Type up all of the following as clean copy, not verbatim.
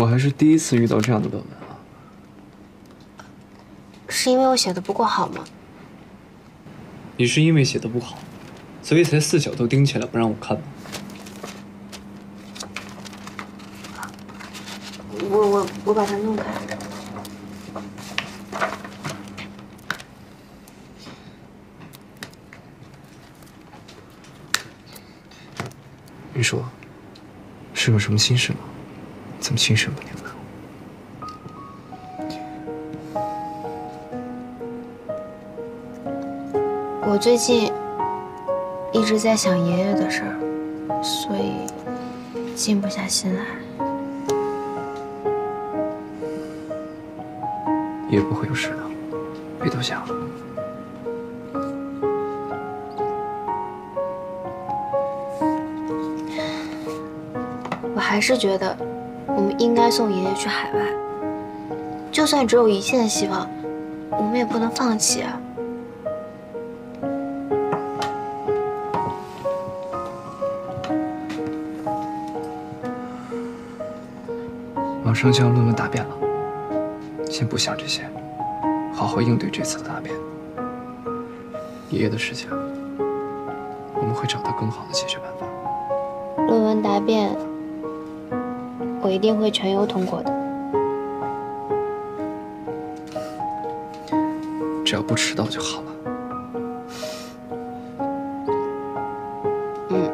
我还是第一次遇到这样的短文啊。是因为我写的不够好吗？你是因为写的不好，所以才四脚都钉起来不让我看吗？我把它弄开。你说，是有什么心事吗？ 怎么心神不宁呢？我最近一直在想爷爷的事儿，所以静不下心来。也不会有事的，别多想。我还是觉得 我们应该送爷爷去海外，就算只有一线希望，我们也不能放弃啊。马上就要论文答辩了，先不想这些，好好应对这次的答辩。爷爷的事情，我们会找到更好的解决办法。论文答辩 我一定会全优通过的，只要不迟到就好了。嗯。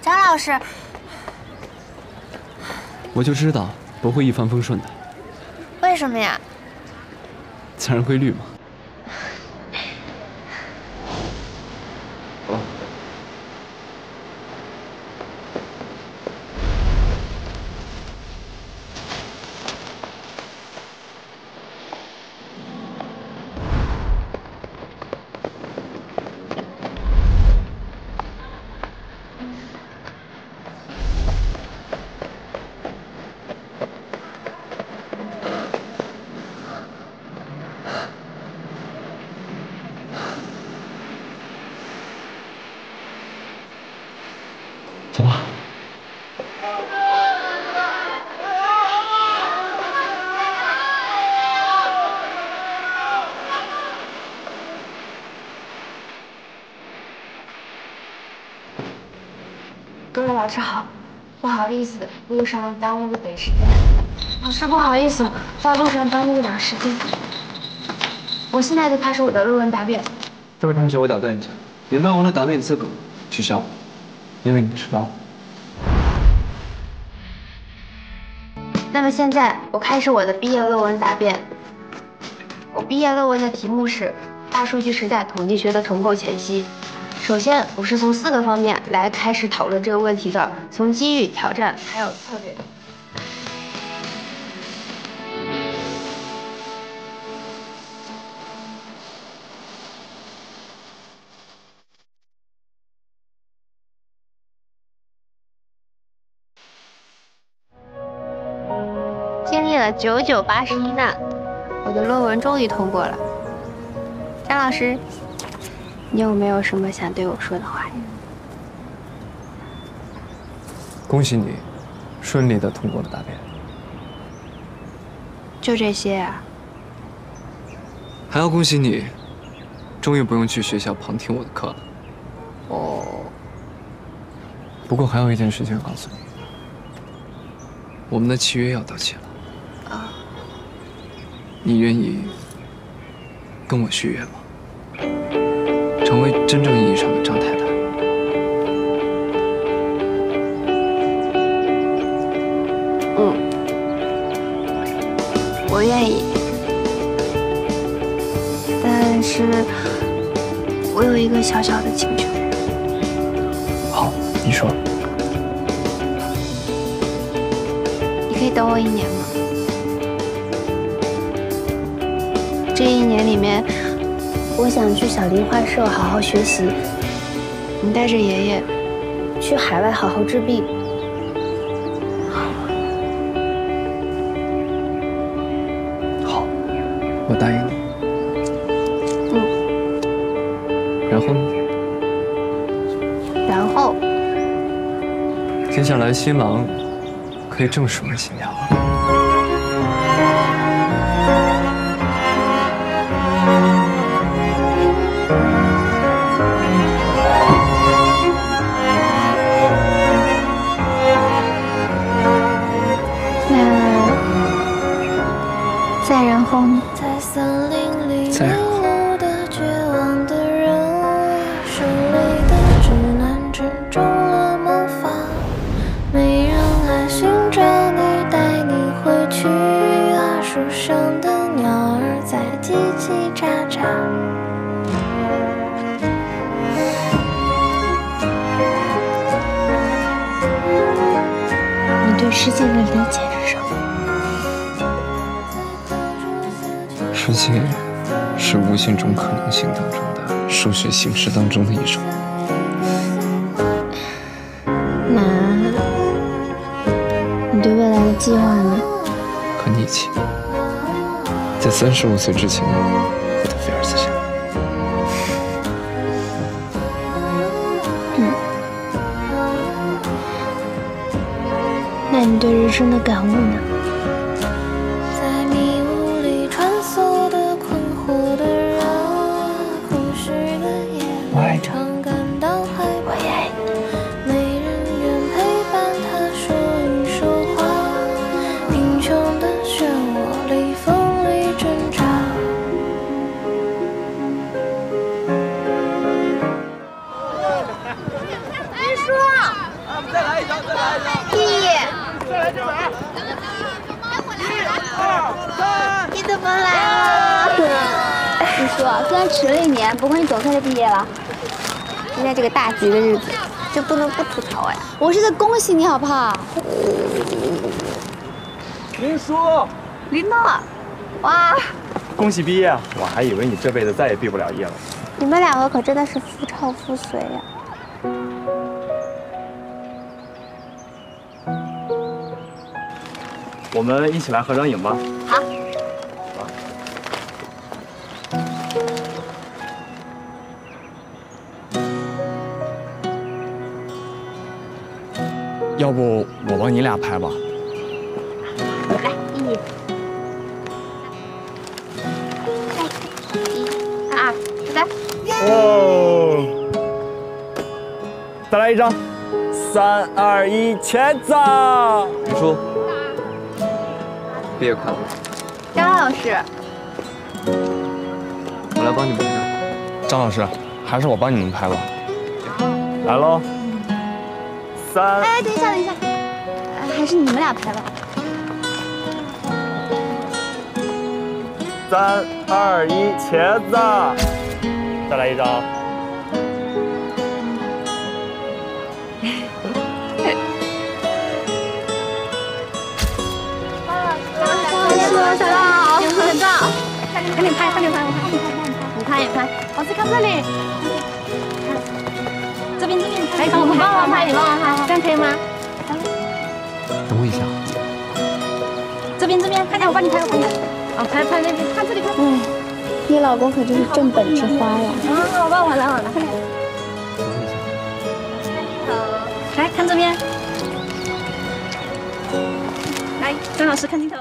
张老师，我就知道不会一帆风顺的。为什么呀？自然规律嘛。 走吧。各位老师好，不好意思，路上耽误了点时间。老师不好意思，在路上耽误了点时间。我现在就开始我的论文答辩。这位同学，我打断一下，你论文的答辩资格取消。 因为你迟到。那么现在我开始我的毕业论文答辩。我毕业论文的题目是《大数据时代统计学的重构前夕》。首先，我是从4个方面来开始讨论这个问题的，从机遇、挑战还有策略。9981难，我的论文终于通过了。张老师，你有没有什么想对我说的话呀？恭喜你，顺利的通过了答辩。就这些啊？还要恭喜你，终于不用去学校旁听我的课了。哦。不过还有一件事情要告诉你，我们的契约要到期了。 你愿意跟我续约吗？成为真正意义上的张太太。 我愿意。但是，我有一个小小的请求。好，你说。你可以等我1年吗？ 这1年里面，我想去小林画社好好学习。你带着爷爷去海外好好治病。好，我答应你。嗯。然接下来新郎可以正式问新娘了。 再然后，你对世界的理解是什么？ 世界是无限种可能性当中的数学形式当中的一种。那，你对未来的计划呢？和你一起，在35岁之前获得菲尔兹奖。嗯。那你对人生的感悟呢？ 虽然迟了一年，不过你总算是毕业了。现在这个大吉的日子，就不能不吐槽呀！我是在恭喜你，好不好？林叔，林诺，哇！恭喜毕业啊！我还以为你这辈子再也毕不了业了。你们两个可真的是夫唱妇随呀！ 我们一起来合张影吧。好。要不我帮你俩拍吧。来，一、二、三。哦。再来一张。3、2、1，前走。李叔。 毕业快乐，张老师，我来帮你们拍。张老师，还是我帮你们拍吧。来喽，3。哎，等一下，等一下，还是你们俩拍吧。3、2、1，茄子，再来一张。大家好，合照，赶紧拍，快点拍，我拍，你拍也拍，我再看这里，这边这边，哎，你帮我拍，你帮我拍，这样可以吗？等我一下，这边这边，快点，我帮你拍，我帮你拍，哦，拍拍那边，看这里，嗯，你老公可真是正本之花呀！啊，我帮我来，我来，快点，等我一下，来看这边，来，张老师看镜头。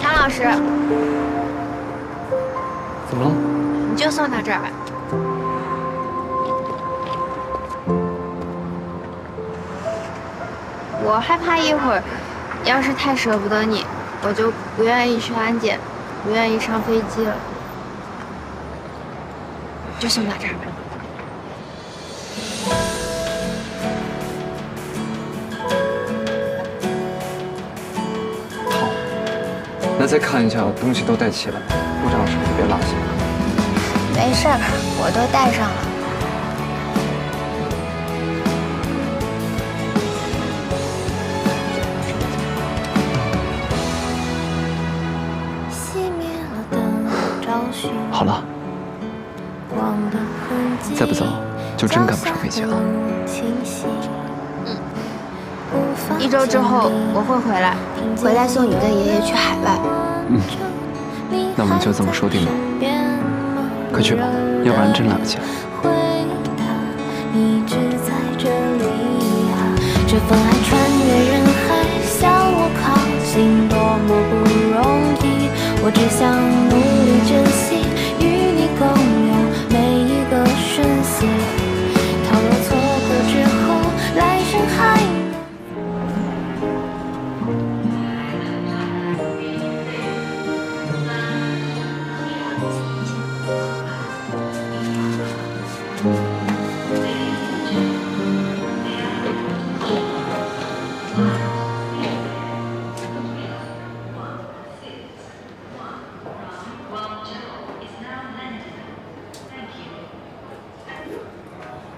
张老师，怎么了？你就送到这儿吧。 我害怕一会儿，要是太舍不得你，我就不愿意去安检，不愿意上飞机了。就送到这儿吧。好，那再看一下，我东西都带齐了，路上有什么别落下。没事儿，我都带上了。好了，再不走就真赶不上飞机了。嗯，1周之后我会回来，回来送你跟爷爷去海外。嗯，那我们就这么说定了。快去吧，要不然真来不及了。这风还穿越人海，向我靠近，多么不容易。我只想努力珍惜，与你共有每一个瞬息。倘若错过之后，来生还……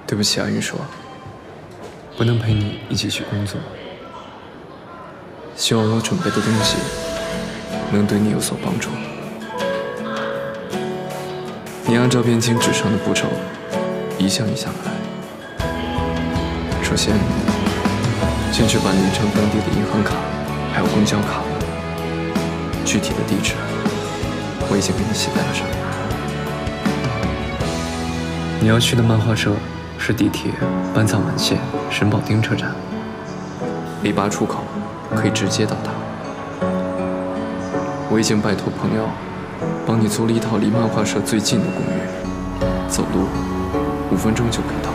对不起啊，云舒，不能陪你一起去工作。希望我准备的东西能对你有所帮助。你按照便签纸上的步骤，一项一项来。首先，先去办理一张当地的银行卡，还有公交卡。具体的地址我已经给你写在了上面。你要去的漫画社。 是地铁班藏门线沈保町车站，离8出口可以直接到达。我已经拜托朋友帮你租了一套离漫画社最近的公寓，走路5分钟就可以到。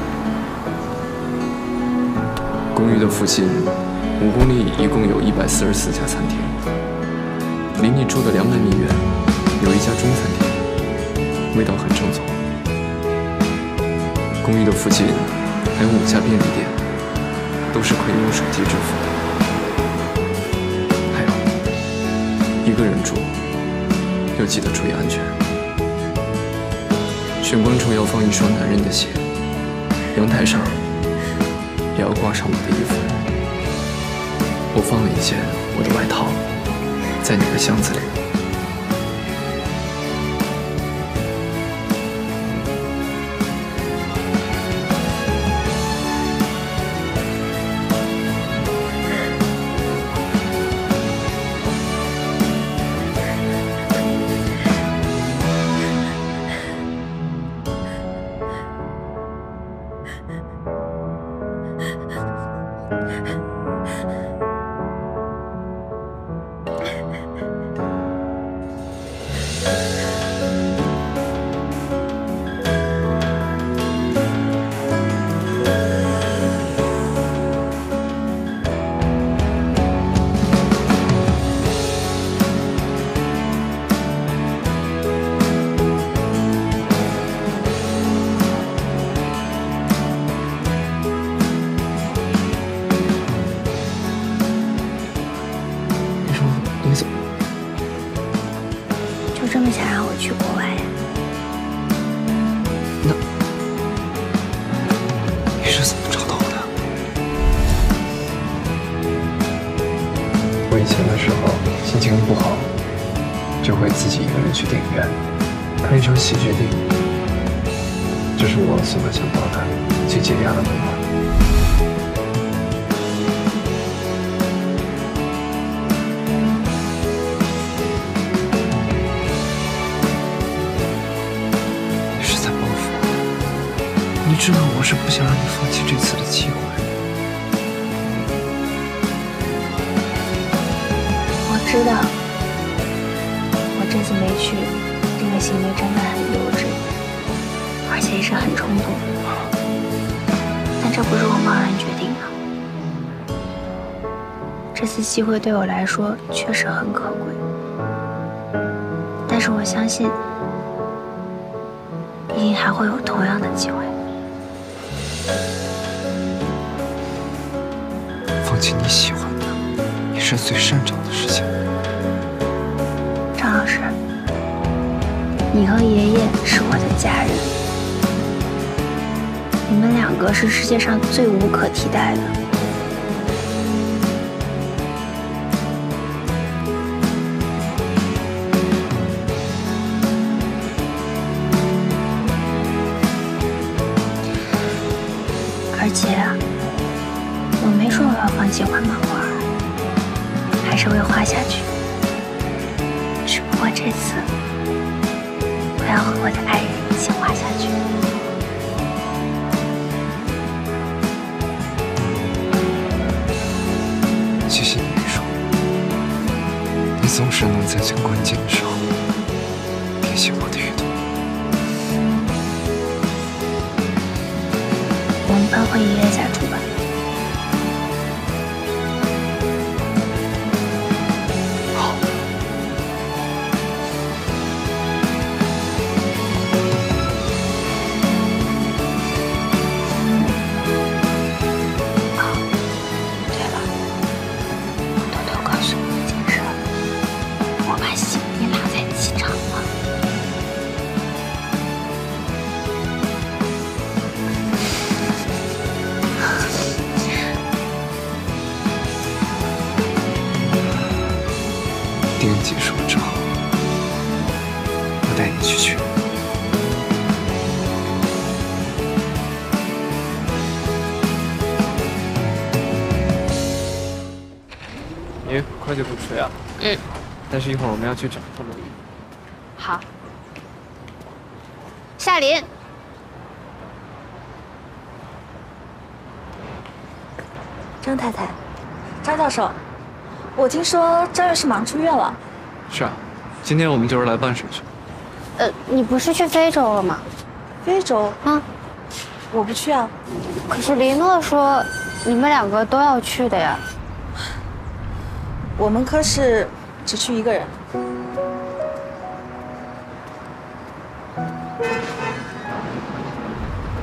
公寓的附近5公里一共有144家餐厅，离你住的200米远有一家中餐厅，味道很正宗。 公寓的附近还有5家便利店，都是可以用手机支付的。还有，一个人住要记得注意安全。玄关处要放一双男人的鞋，阳台上也要挂上我的衣服。我放了一件我的外套在你的箱子里。 机会对我来说确实很可贵，但是我相信，一定还会有同样的机会。放弃你喜欢的，也是最擅长的事情。张老师，你和爷爷是我的家人，你们2个是世界上最无可替代的。而且我没说我要放弃画漫画，还是会画下去。只不过这次我要和我的爱人一起画下去。谢谢你，云舒，你总是能在最关键的时候提醒我的遇到。 搬回爷爷家住吧。好。啊，对了，偷偷告诉你一件事，我把行李落在机场了。 电影结束之后，我带你去取。你快点补睡啊！嗯。但是一会儿我们要去找他们。好。夏琳。张太太，张教授。 我听说张院士忙出院了。是啊，今天我们就是来办手续。你不是去非洲了吗？非洲啊，我不去啊。可是黎诺说你们两个都要去的呀。我们科室只去一个人。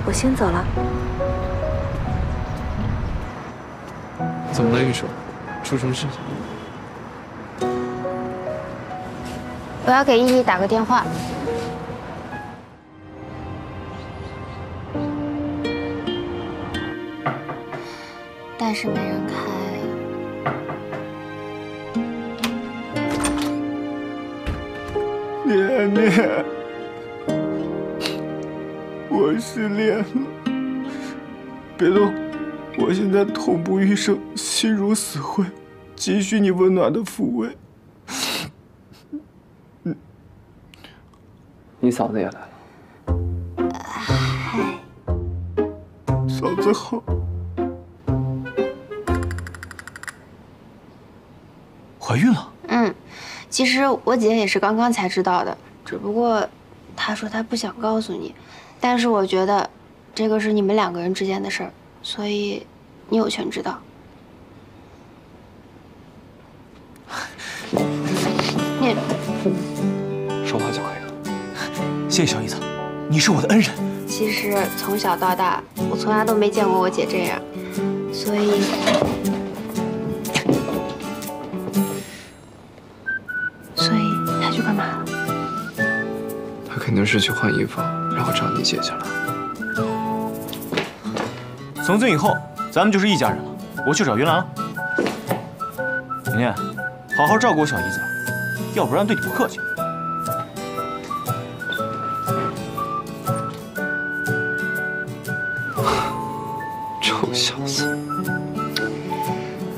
我先走了。怎么了，玉手？出什么事？ 我要给依依打个电话。但是没人开。恋恋，我失恋了。别动，我现在痛不欲生，心如死灰，急需你温暖的抚慰。 你嫂子也来了。嗨，嫂子好。怀孕了？嗯，其实我姐也是刚刚才知道的，只不过她说她不想告诉你，但是我觉得这个是你们两个人之间的事儿，所以你有权知道。你说话就可以了。 谢谢小姨子，你是我的恩人。其实从小到大，我从来都没见过我姐这样，所以她去干嘛了？她肯定是去换衣服，然后找你姐去了。从今以后，咱们就是一家人了。我去找云兰了。琳琳，好好照顾我小姨子，要不然对你不客气。 臭小子！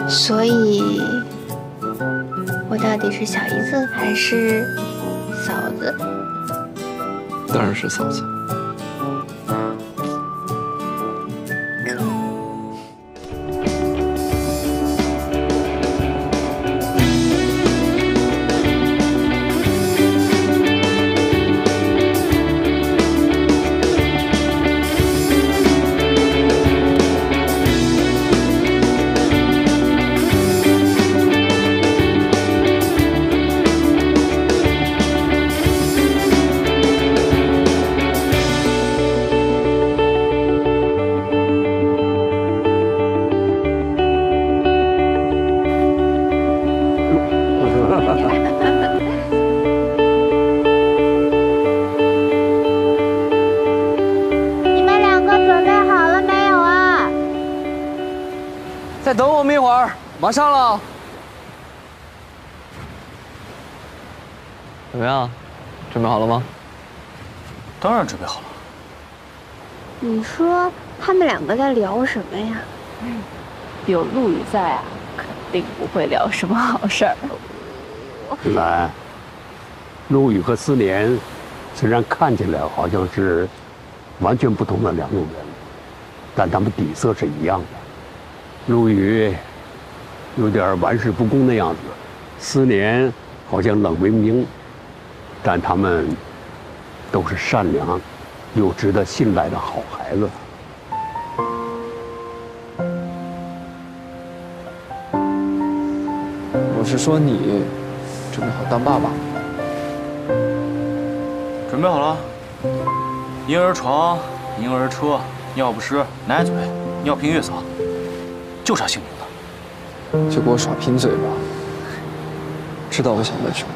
所以，我到底是小姨子还是嫂子？当然是嫂子。再等我们一会儿，马上了。怎么样，准备好了吗？当然准备好了。你说他们两个在聊什么呀？有陆羽在啊，肯定不会聊什么好事儿。兰，陆羽和思莲虽然看起来好像是完全不同的两种人，但他们底色是一样的。陆羽有点玩世不恭的样子，思莲好像冷冰冰，但他们都是善良又值得信赖的好孩子。 我是说你准备好当爸爸？准备好了。婴儿床、婴儿车、尿不湿、奶嘴、尿频月嫂，就差姓名了。就给我耍贫嘴吧！知道我想问什么？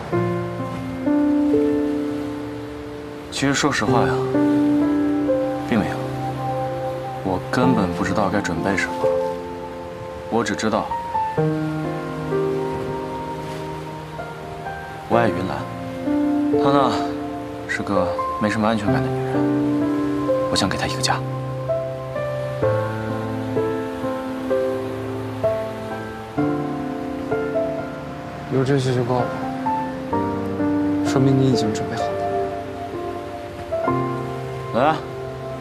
其实说实话呀，并没有。我根本不知道该准备什么。我只知道。 我爱云兰，她呢是个没什么安全感的女人，我想给她一个家。你有这些就够了，说明你已经准备好了。来，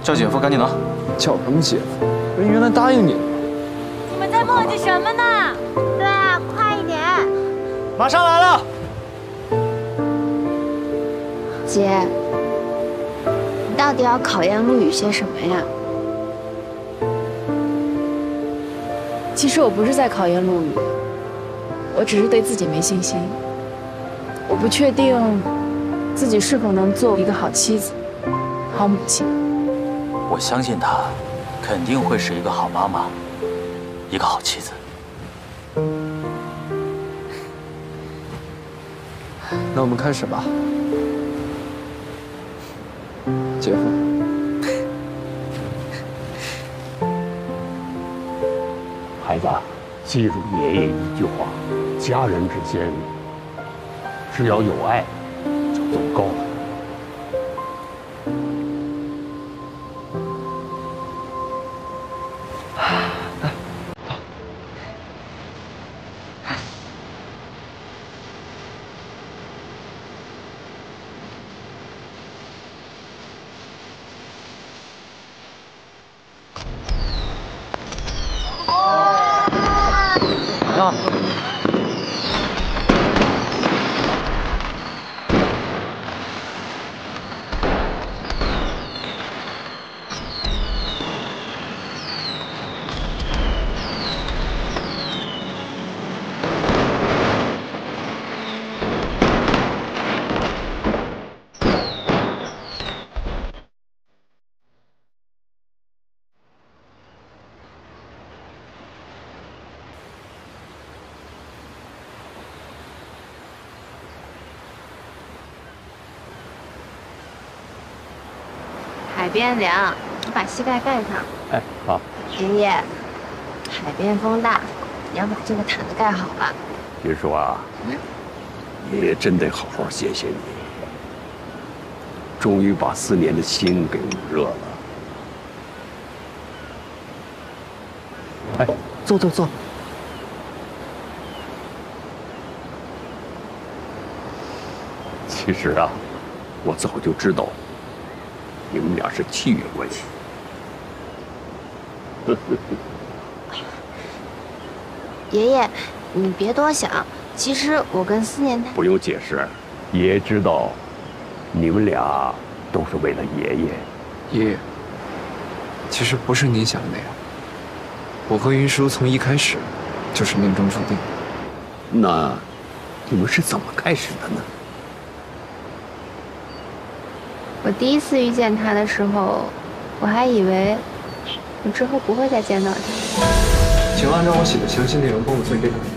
叫姐夫赶紧拿。叫什么姐夫？人云兰答应你了。你们在磨叽什么呢？对啊，快一点！马上来了。 姐，你到底要考验陆羽些什么呀？其实我不是在考验陆羽，我只是对自己没信心。我不确定自己是否能做一个好妻子、好母亲。我相信她肯定会是一个好妈妈，一个好妻子。那我们开始吧。 姐夫，孩子，记住爷爷一句话：家人之间，只要有爱，就足够了。来，走。海边凉，你把膝盖盖上。哎，好。爷爷，海边风大，你要把这个毯子盖好了。云叔啊，爷爷真得好好谢谢你，终于把思年的心给捂热了。哎，坐坐坐。其实啊，我早就知道。 你们俩是契约关系。爷爷，你别多想。其实我跟思念他……不用解释，爷爷知道，你们俩都是为了爷爷。爷爷，其实不是你想的那样。我和云叔从一开始就是命中注定。那你们是怎么开始的呢？ 我第一次遇见他的时候，我还以为我之后不会再见到他。请按照我写的详细内容帮我做一杯咖啡。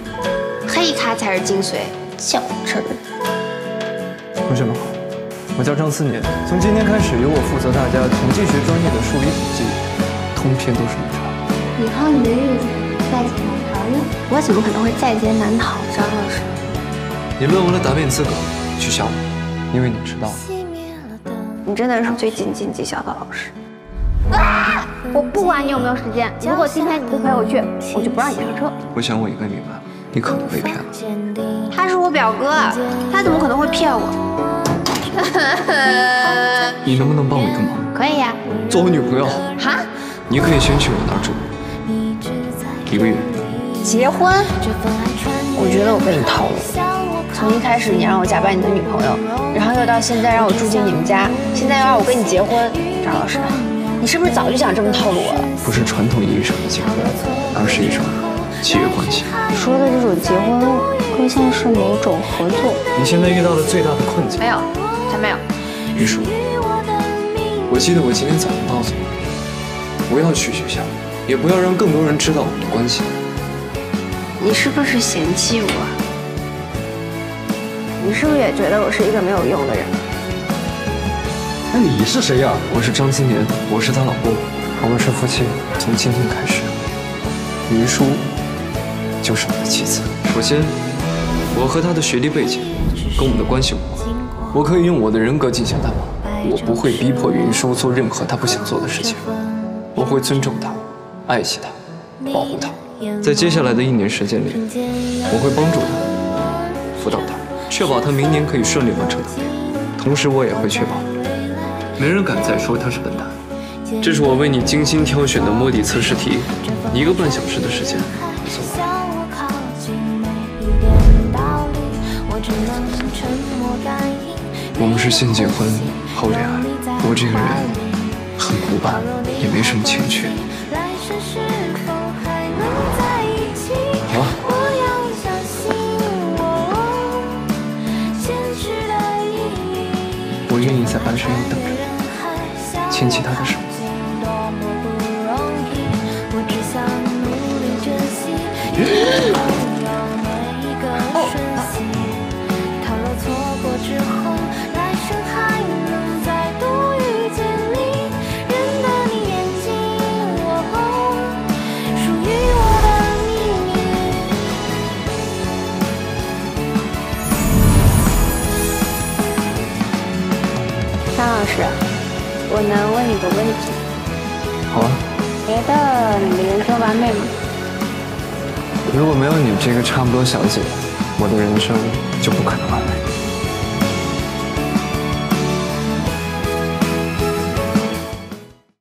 黑咖才是精髓，小吃。同学们好，我叫张思年，从今天开始由我负责大家统计学专业的数理统计，通篇都是你查。以后你的日子在所难逃哟。我怎么可能会在劫难逃，张老师？你论文的答辩资格取消了，因为你迟到了。 你真的是最近晋级校的老师。啊我不管你有没有时间，如果今天你不陪我去，我就不让你上车。我想我一个女伴，你可能被骗了。他是我表哥，他怎么可能会骗我？ 你能不能帮我一个忙？可以呀，做我女朋友。哈？你可以先去我那儿住1个月。结婚？我觉得我被你套路。从一开始你让我假扮你的女朋友，然后又到现在让我住进你们家，现在又让我跟你结婚。张老师，你是不是早就想这么套路我了？不是传统意义上的结婚，而是一种契约关系。你说的这种结婚，更像是某种合作。你现在遇到的最大的困境？没有。 还没有，于叔，我记得我今天早上告诉你，不要去学校，也不要让更多人知道我们的关系。你是不是嫌弃我？你是不是也觉得我是一个没有用的人？那你是谁呀？我是张新年，我是她老公，我们是夫妻。从今天开始，于叔就是我的妻子。首先，我和她的学历背景跟我们的关系无关。 我可以用我的人格进行担保，我不会逼迫云舒做任何她不想做的事情，我会尊重她，爱惜她，保护她。在接下来的1年时间里，我会帮助她，辅导她，确保她明年可以顺利完成答辩。同时，我也会确保，没人敢再说她是笨蛋。这是我为你精心挑选的摸底测试题，1个半小时的时间做完。 我们是先结婚后恋爱，我这个人很古板，也没什么情趣。好了，我愿意在半山腰等着你，牵起她的手。 是，我能问你个问题？好啊。觉得你的人生完美吗？如果没有你这个差不多小姐，我的人生就不可能完美。